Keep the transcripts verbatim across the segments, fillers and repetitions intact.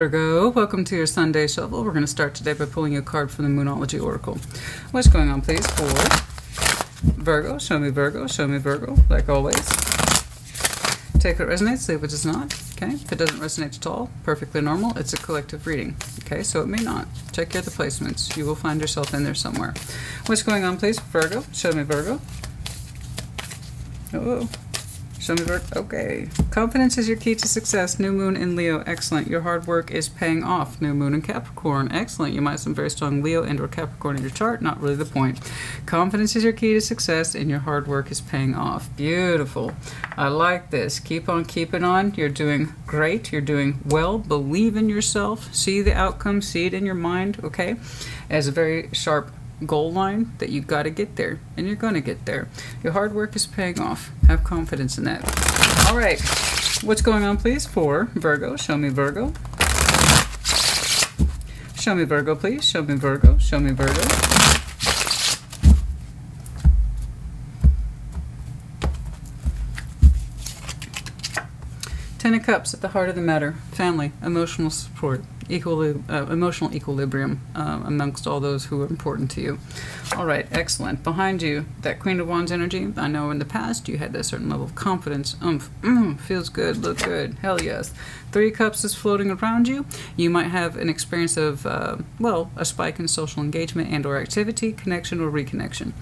Virgo, welcome to your Sunday Shuffle. We're going to start today by pulling a card from the Moonology Oracle. What's going on, please, for Virgo? Show me Virgo, show me Virgo, like always. Take what resonates, leave what does not. Okay, if it doesn't resonate at all, perfectly normal. It's a collective reading. Okay, so it may not. Check your other placements. You will find yourself in there somewhere. What's going on, please, Virgo? Show me Virgo. Oh. Show me Virgo. Okay. Confidence is your key to success. New moon in Leo. Excellent. Your hard work is paying off. New moon in Capricorn. Excellent. You might have some very strong Leo and or Capricorn in your chart. Not really the point. Confidence is your key to success and your hard work is paying off. Beautiful. I like this. Keep on keeping on. You're doing great. You're doing well. Believe in yourself. See the outcome. See it in your mind. Okay. As a very sharp goal line that you've got to get there, and you're going to get there. Your hard work is paying off. Have confidence in that. All right, what's going on, please, for Virgo? Show me Virgo. Show me Virgo, please. Show me Virgo. Show me Virgo. Ten of Cups at the heart of the matter. Family, emotional support, equal, uh, emotional equilibrium uh, amongst all those who are important to you. All right, excellent. Behind you, that Queen of Wands energy. I know in the past you had that certain level of confidence. Oomph, mm, feels good, look good, hell yes. Three Cups is floating around you. You might have an experience of, uh, well, a spike in social engagement and or activity, connection or reconnection.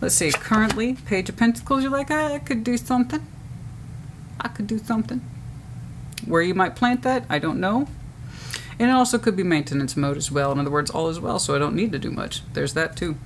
Let's see, currently, Page of Pentacles, you're like, I could do something. I could do something. Where you might plant that, I don't know. And it also could be maintenance mode as well. In other words, all is well, so I don't need to do much. There's that too.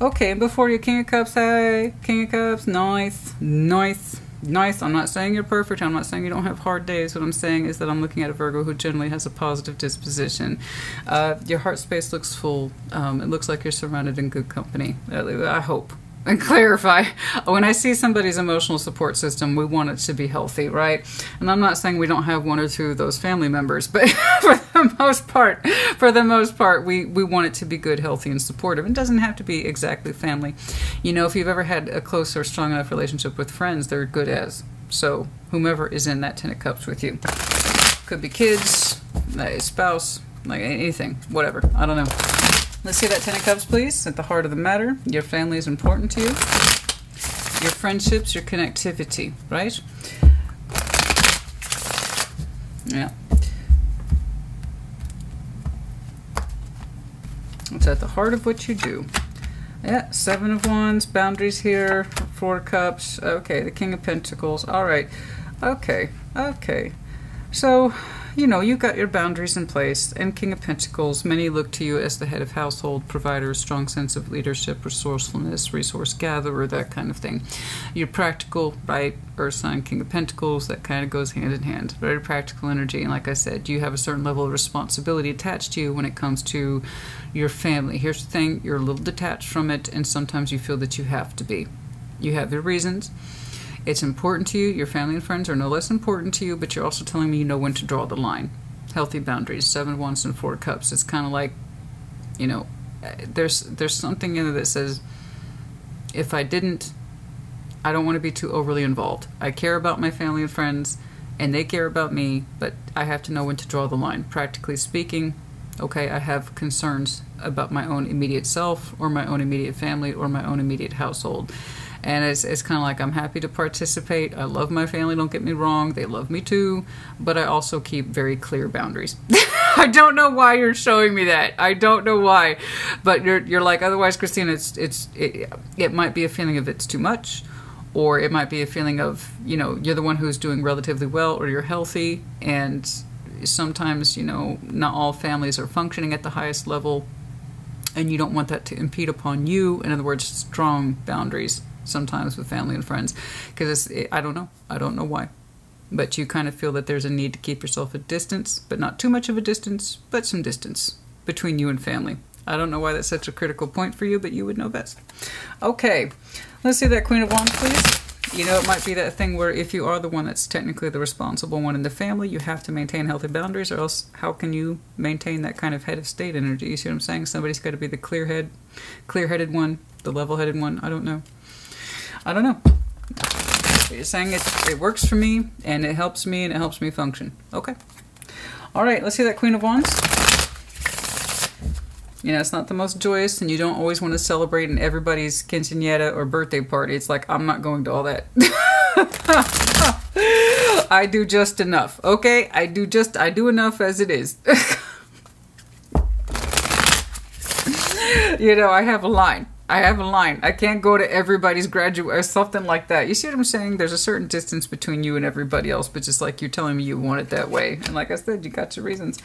Okay, and before you, King of Cups, hey, King of Cups, nice, nice, nice. I'm not saying you're perfect. I'm not saying you don't have hard days. What I'm saying is that I'm looking at a Virgo who generally has a positive disposition. Uh, your heart space looks full. Um, it looks like you're surrounded in good company, I hope. And clarify, when I see somebody's emotional support system, we want it to be healthy, right? And I'm not saying we don't have one or two of those family members, but for the most part, for the most part, we, we want it to be good, healthy, and supportive. It doesn't have to be exactly family. You know, if you've ever had a close or strong enough relationship with friends, they're good as. So whomever is in that Ten of Cups with you. Could be kids, a spouse, like anything, whatever. I don't know. Let's see that Ten of Cups, please, at the heart of the matter. Your family is important to you. Your friendships, your connectivity, right? Yeah. It's at the heart of what you do. Yeah, Seven of Wands, boundaries here, Four Cups. Okay, the King of Pentacles. All right. Okay, okay. So, you know, you've got your boundaries in place, and King of Pentacles, many look to you as the head of household, provider, strong sense of leadership, resourcefulness, resource gatherer, that kind of thing. You're practical, right? Earth sign, King of Pentacles, that kind of goes hand in hand. Very practical energy, and like I said, you have a certain level of responsibility attached to you when it comes to your family. Here's the thing, you're a little detached from it, and sometimes you feel that you have to be. You have your reasons. It's important to you. Your family and friends are no less important to you, but you're also telling me you know when to draw the line. Healthy boundaries, Seven of Wands and Four Cups. It's kind of like, you know, there's there's something in there that says, if I didn't, I don't want to be too overly involved. I care about my family and friends, and they care about me, but I have to know when to draw the line. Practically speaking, okay, I have concerns about my own immediate self or my own immediate family or my own immediate household. And it's, it's kind of like, I'm happy to participate. I love my family, don't get me wrong. They love me too. But I also keep very clear boundaries. I don't know why you're showing me that. I don't know why. But you're, you're like, otherwise, Christina, it's, it's, it, it might be a feeling of it's too much. Or it might be a feeling of, you know, you're the one who's doing relatively well or you're healthy. And sometimes, you know, not all families are functioning at the highest level. And you don't want that to impede upon you. In other words, strong boundaries. Sometimes with family and friends, because it, I don't know. I don't know why. But you kind of feel that there's a need to keep yourself a distance, but not too much of a distance, but some distance between you and family. I don't know why that's such a critical point for you, but you would know best. Okay, let's see that Queen of Wands, please. You know, it might be that thing where if you are the one that's technically the responsible one in the family, you have to maintain healthy boundaries, or else how can you maintain that kind of head of state energy? You see what I'm saying? Somebody's got to be the clear head, clear-headed one, the level-headed one. I don't know. I don't know. You're saying it, it works for me, and it helps me, and it helps me function. Okay. All right, let's see that Queen of Wands. You know, it's not the most joyous, and you don't always want to celebrate in everybody's quinceañera or birthday party. It's like, I'm not going to all that. I do just enough, okay? I do just, I do enough as it is. You know, I have a line. I have a line. I can't go to everybody's graduate or something like that. You see what I'm saying? There's a certain distance between you and everybody else, but just like you're telling me you want it that way. And like I said, you got your reasons.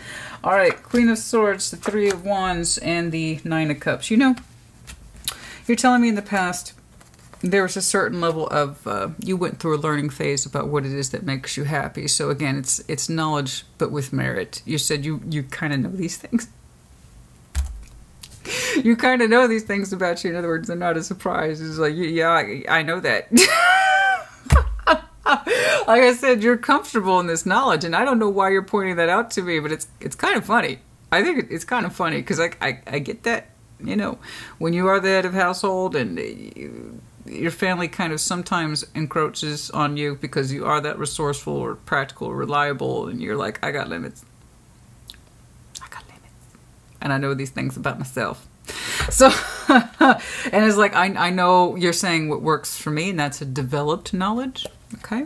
All right, Queen of Swords, the Three of Wands, and the Nine of Cups. You know, you're telling me in the past there was a certain level of, uh, you went through a learning phase about what it is that makes you happy. So again, it's it's knowledge, but with merit. You said you, you kind of know these things. You kind of know these things about you. In other words, they're not a surprise. It's like, yeah, I, I know that. Like I said, you're comfortable in this knowledge, and I don't know why you're pointing that out to me, but it's it's kind of funny. I think it's kind of funny because I, I, I get that, you know, when you are the head of household and you, your family kind of sometimes encroaches on you because you are that resourceful or practical or reliable, and you're like, I got limits. And I know these things about myself. So, and it's like, I, I know you're saying what works for me, and that's a developed knowledge, okay?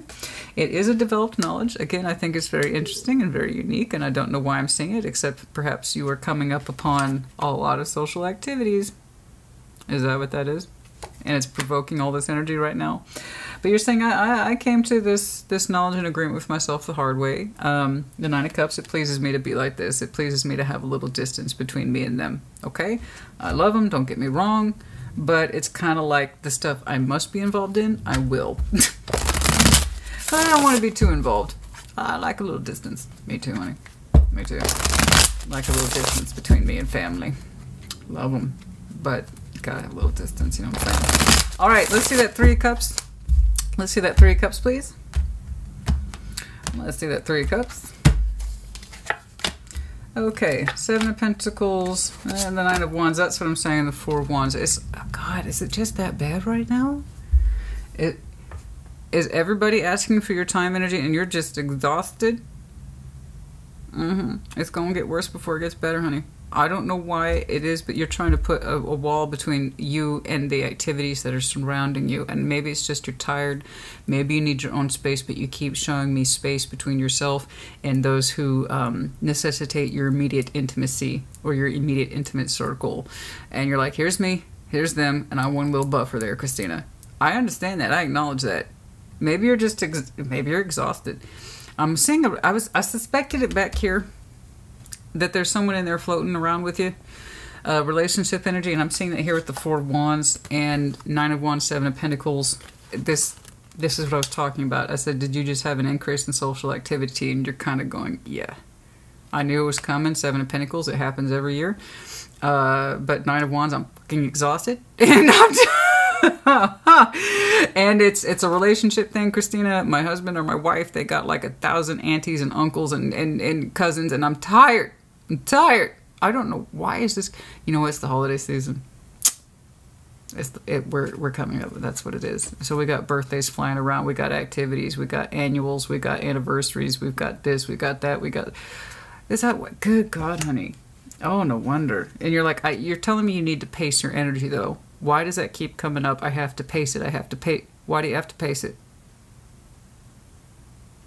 It is a developed knowledge. Again, I think it's very interesting and very unique, and I don't know why I'm seeing it, except perhaps you are coming up upon a lot of social activities. Is that what that is? And it's provoking all this energy right now. But you're saying, I, I came to this this knowledge and agreement with myself the hard way. Um, the Nine of Cups, it pleases me to be like this. It pleases me to have a little distance between me and them, okay? I love them, don't get me wrong, but it's kind of like the stuff I must be involved in, I will. I don't want to be too involved. I like a little distance. Me too, honey. Me too. Like a little distance between me and family. Love them, but gotta have a little distance, you know what I'm saying? All right, let's see that Three of Cups. Let's see that Three of Cups, please. Let's see that Three of Cups. Okay, Seven of Pentacles and the Nine of Wands. That's what I'm saying, the Four of Wands. It's, oh God, is it just that bad right now? It, is everybody asking for your time, energy, and you're just exhausted? Mm-hmm. It's going to get worse before it gets better, honey. I don't know why it is, but you're trying to put a, a wall between you and the activities that are surrounding you. And maybe it's just you're tired. Maybe you need your own space, but you keep showing me space between yourself and those who um, necessitate your immediate intimacy or your immediate intimate circle. And you're like, here's me, here's them, and I want a little buffer there, Christina. I understand that. I acknowledge that. Maybe you're just, ex maybe you're exhausted. I'm seeing, a, I, was, I suspected it back here, that there's someone in there floating around with you, uh, relationship energy, and I'm seeing that here with the Four of Wands and Nine of Wands, Seven of Pentacles. This this is what I was talking about. I said, did you just have an increase in social activity? And you're kind of going, yeah. I knew it was coming. Seven of Pentacles, it happens every year. Uh, but Nine of Wands, I'm fucking exhausted. And I'm just and it's it's a relationship thing, Christina. My husband or my wife, they got like a thousand aunties and uncles and, and, and cousins, and I'm tired. I'm tired. I don't know why is this. You know, it's the holiday season. It's the, it, we're we're coming up. That's what it is. So we got birthdays flying around. We got activities. We got annuals. We got anniversaries. We've got this. We got that. We got this. How, good God, honey. Oh, no wonder. And you're like, I, you're telling me you need to pace your energy though. Why does that keep coming up? I have to pace it. I have to pay. Why do you have to pace it?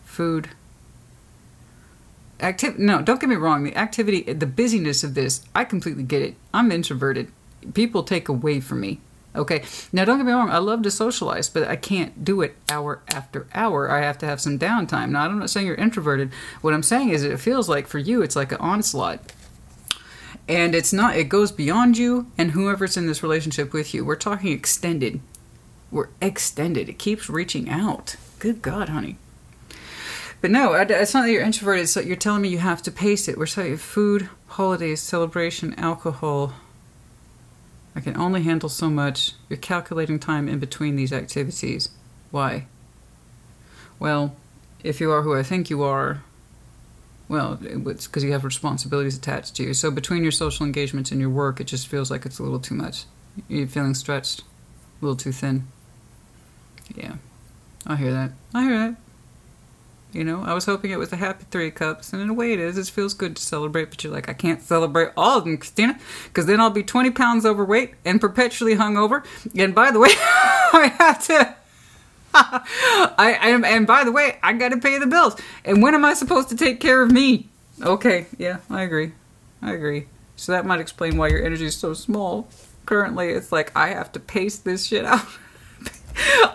Food. Activ no, don't get me wrong. The activity, the busyness of this, I completely get it. I'm introverted. People take away from me. Okay. Now, don't get me wrong. I love to socialize, but I can't do it hour after hour. I have to have some downtime. Now, I'm not saying you're introverted. What I'm saying is it feels like for you, it's like an onslaught. And it's not, it goes beyond you and whoever's in this relationship with you. We're talking extended. We're extended. It keeps reaching out. Good God, honey. But no, it's not that you're introverted. So you're telling me you have to pace it. We're talking food, holidays, celebration, alcohol. I can only handle so much. You're calculating time in between these activities. Why? Well, if you are who I think you are, well, it's because you have responsibilities attached to you. So between your social engagements and your work, it just feels like it's a little too much. You're feeling stretched, a little too thin. Yeah, I hear that. I hear that. You know, I was hoping it was a happy three of cups, and in a way it is. It feels good to celebrate, but you're like, I can't celebrate all of them, Christina, because then I'll be twenty pounds overweight and perpetually hungover. And by the way, I have to... I, I am, and by the way, I got to pay the bills. And when am I supposed to take care of me? Okay, yeah, I agree. I agree. So that might explain why your energy is so small. Currently, it's like, I have to pace this shit out.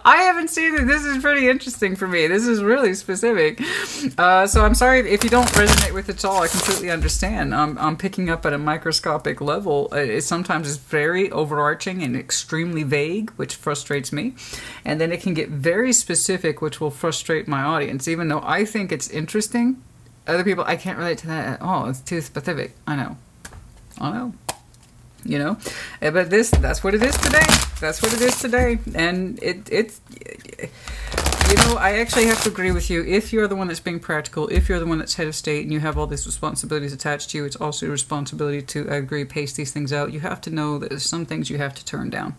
I haven't seen it. This is pretty interesting for me. This is really specific. Uh, so I'm sorry if you don't resonate with it at all. I completely understand. I'm, I'm picking up at a microscopic level. It sometimes is very overarching and extremely vague, which frustrates me. And then it can get very specific, which will frustrate my audience. Even though I think it's interesting, other people, I can't relate to that at all. It's too specific. I know. I know. You know, but this, that's what it is today. That's what it is today. And it, it's, you know, I actually have to agree with you. If you're the one that's being practical, if you're the one that's head of state and you have all these responsibilities attached to you, it's also your responsibility to, I agree, pace these things out. You have to know that there's some things you have to turn down.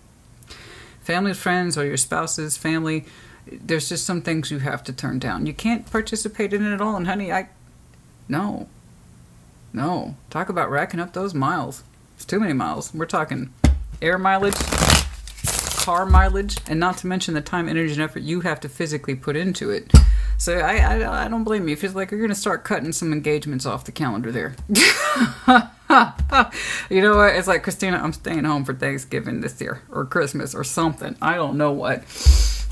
Family, friends, or your spouse's family, there's just some things you have to turn down. You can't participate in it at all. And honey, I, no, no. Talk about racking up those miles. It's too many miles. We're talking air mileage, car mileage, and not to mention the time, energy, and effort you have to physically put into it. So I, I, I don't blame you. It feels like you're going to start cutting some engagements off the calendar there. You know what? It's like, Christina, I'm staying home for Thanksgiving this year or Christmas or something. I don't know what.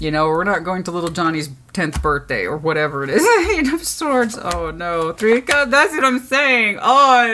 You know, we're not going to little Johnny's tenth birthday or whatever it is. Eight of Swords. Oh, no. Three of Cups. That's what I'm saying. Oh,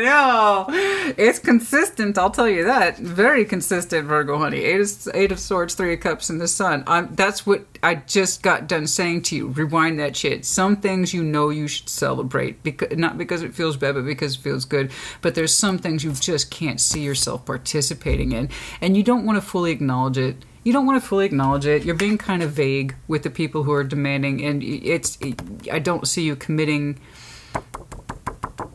no. It's consistent. I'll tell you that. Very consistent, Virgo, honey. Eight of, eight of Swords, Three of Cups, and the Sun. I'm, that's what I just got done saying to you. Rewind that shit. Some things you know you should celebrate. Because, not because it feels bad, but because it feels good. But there's some things you just can't see yourself participating in. And you don't want to fully acknowledge it. You don't want to fully acknowledge it. You're being kind of vague with the people who are demanding, and it's, it, I don't see you committing.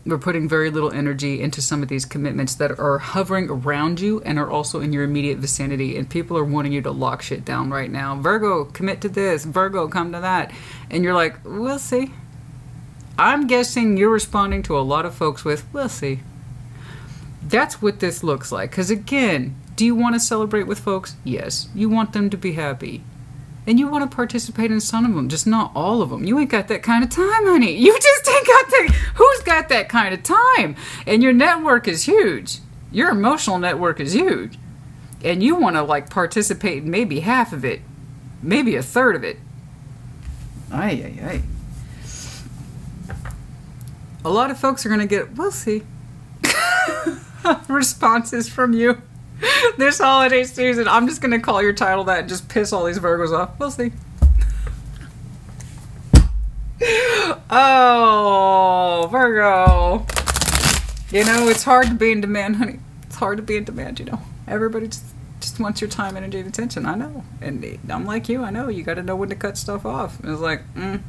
We're putting very little energy into some of these commitments that are hovering around you and are also in your immediate vicinity, and people are wanting you to lock shit down right now. Virgo, commit to this. Virgo, come to that. And you're like, we'll see. I'm guessing you're responding to a lot of folks with, we'll see. That's what this looks like, because again, do you want to celebrate with folks? Yes. You want them to be happy. And you want to participate in some of them, just not all of them. You ain't got that kind of time, honey. You just ain't got that. Who's got that kind of time? And your network is huge. Your emotional network is huge. And you want to, like, participate in maybe half of it, maybe a third of it. Aye, aye, aye. A lot of folks are going to get, we'll see, responses from you. This holiday season, I'm just going to call your title that and just piss all these Virgos off. We'll see. Oh, Virgo. You know, it's hard to be in demand, honey. It's hard to be in demand, you know. Everybody just, just wants your time, energy, and attention. I know. And I'm like you. I know. You got to know when to cut stuff off. And it's like, mm.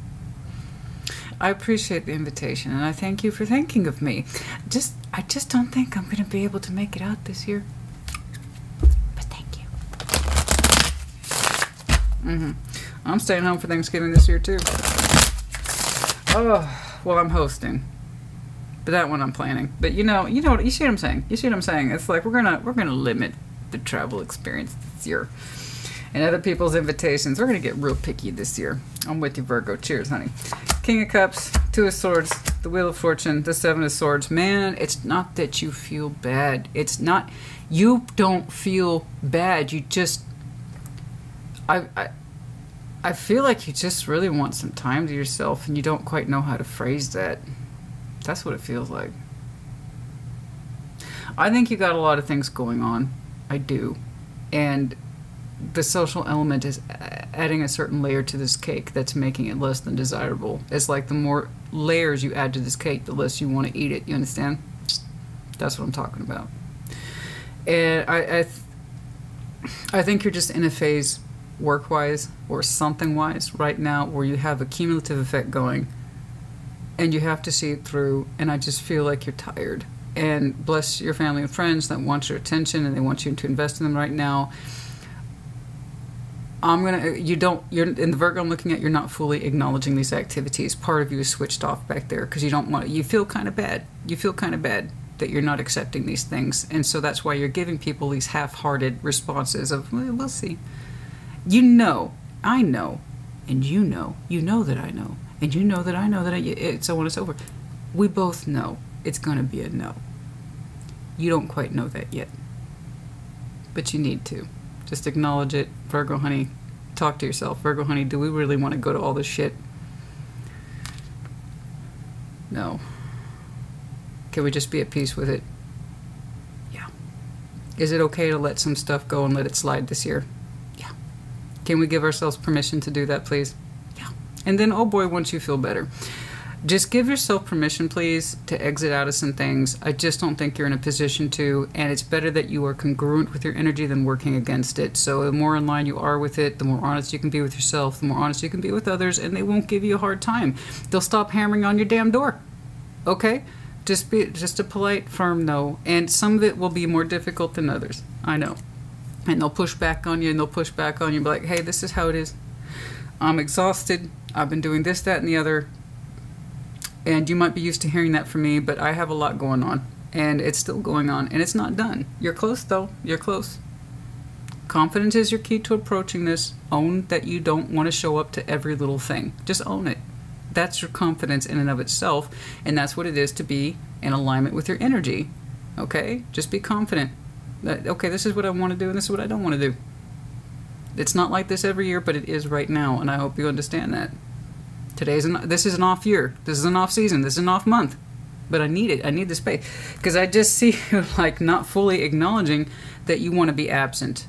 I appreciate the invitation, and I thank you for thinking of me. Just, I just don't think I'm going to be able to make it out this year. Mm-hmm. I'm staying home for Thanksgiving this year too. Oh, well, I'm hosting, but that one I'm planning. But you know, you know what? You see what I'm saying? You see what I'm saying? It's like we're gonna we're gonna limit the travel experience this year, and other people's invitations. We're gonna get real picky this year. I'm with you, Virgo. Cheers, honey. King of Cups, Two of Swords, the Wheel of Fortune, the Seven of Swords. Man, it's not that you feel bad. It's not. You don't feel bad. You just. I, I I feel like you just really want some time to yourself, and you don't quite know how to phrase that. That's what it feels like. I think you got a lot of things going on. I do. And the social element is adding a certain layer to this cake that's making it less than desirable. It's like the more layers you add to this cake, the less you want to eat it. You understand? That's what I'm talking about. And I, I, th I think you're just in a phase work-wise or something-wise right now where you have a cumulative effect going and you have to see it through, and I just feel like you're tired. And bless your family and friends that want your attention and they want you to invest in them right now. I'm gonna, you don't, you're in the Virgo I'm looking at, you're not fully acknowledging these activities. Part of you is switched off back there because you don't want, you feel kind of bad. You feel kind of bad that you're not accepting these things. And so that's why you're giving people these half-hearted responses of, well, we'll see. You know, I know, and you know, you know that I know, and you know that I know that I, it's so on and so forth. We both know it's gonna be a no. You don't quite know that yet, but you need to. Just acknowledge it. Virgo, honey, talk to yourself. Virgo, honey, do we really want to go to all this shit? No. Can we just be at peace with it? Yeah. Is it okay to let some stuff go and let it slide this year? Yeah. Can we give ourselves permission to do that, please? Yeah. And then, oh boy, once you feel better. Just give yourself permission, please, to exit out of some things. I just don't think you're in a position to, and it's better that you are congruent with your energy than working against it. So the more in line you are with it, the more honest you can be with yourself, the more honest you can be with others, and they won't give you a hard time. They'll stop hammering on your damn door, okay? Just be just a polite, firm no, and some of it will be more difficult than others, I know. And they'll push back on you, and they'll push back on you, and be like, hey, this is how it is. I'm exhausted, I've been doing this, that, and the other. And you might be used to hearing that from me, but I have a lot going on, and it's still going on, and it's not done. You're close, though. You're close. Confidence is your key to approaching this. Own that you don't want to show up to every little thing. Just own it. That's your confidence in and of itself, and that's what it is to be in alignment with your energy, okay? Just be confident that, okay, this is what I want to do, and this is what I don't want to do. It's not like this every year, but it is right now, and I hope you understand that. Today's an, this is an off year. This is an off season. This is an off month. But I need it. I need the space. Because I just see you like not fully acknowledging that you want to be absent.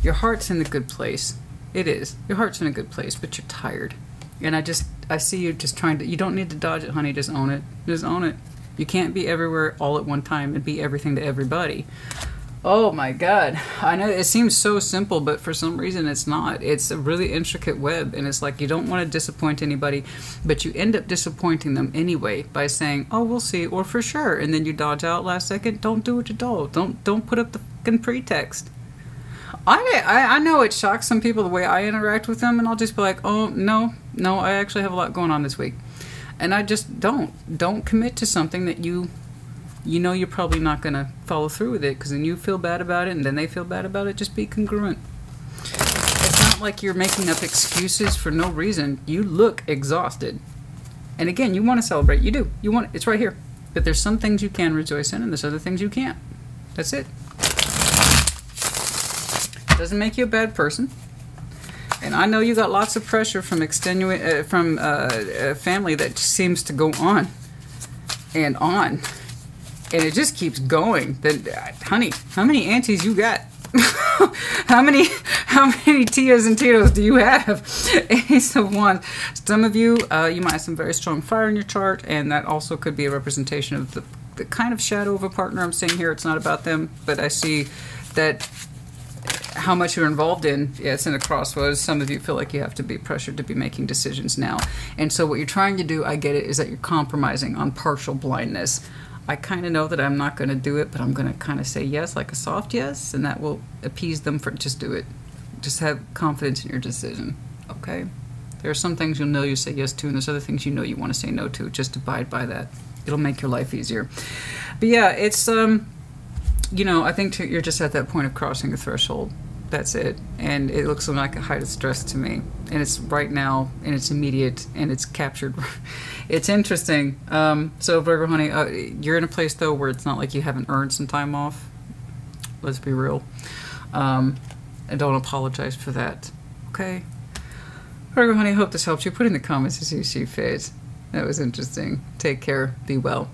Your heart's in a good place. It is. Your heart's in a good place, but you're tired. And I just, I see you just trying to, you don't need to dodge it, honey. Just own it. Just own it. You can't be everywhere all at one time and be everything to everybody. Oh my God. I know it seems so simple, but for some reason it's not. It's a really intricate web, and it's like you don't want to disappoint anybody, but you end up disappointing them anyway by saying, oh, we'll see, or for sure, and then you dodge out last second. Don't do it at all. Don't, don't put up the fucking pretext. I, I, I know it shocks some people the way I interact with them, and I'll just be like, oh, no, no, I actually have a lot going on this week. And I just don't. Don't commit to something that you... you know you're probably not going to follow through with it, because then you feel bad about it and then they feel bad about it. Just be congruent. It's not like you're making up excuses for no reason. You look exhausted. And again, you want to celebrate. You do. You want it. It's right here. But there's some things you can rejoice in and there's other things you can't. That's it. It doesn't make you a bad person. And I know you got lots of pressure from, extenua uh, from uh, uh, family that seems to go on and on. And it just keeps going. Then, honey, how many aunties you got? how many how many tias and titos do you have? Ace of Wands. Some of you, uh, you might have some very strong fire in your chart, and that also could be a representation of the, the kind of shadow of a partner I'm seeing here. It's not about them, but I see that how much you're involved in. Yeah, it's in a crossroads. Some of you feel like you have to be pressured to be making decisions now. And so what you're trying to do, I get it, is that you're compromising on partial blindness. I kind of know that I'm not going to do it, but I'm going to kind of say yes, like a soft yes, and that will appease them for just do it. Just have confidence in your decision, okay? There are some things you'll know you say yes to, and there's other things you know you want to say no to. Just abide by that. It'll make your life easier. But yeah, it's, um, you know, I think you're just at that point of crossing a threshold. That's it. And it looks like a height of stress to me. And it's right now, and it's immediate, and it's captured. It's interesting. Um, so, Virgo, honey, uh, you're in a place, though, where it's not like you haven't earned some time off. Let's be real. Um, and don't apologize for that. Okay? Virgo, honey, hope this helps you. Put in the comments as you see fit. That was interesting. Take care. Be well.